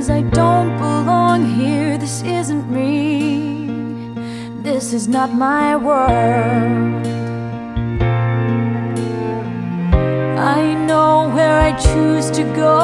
is I don't belong here. This isn't me. This is not my world. I know where I choose to go.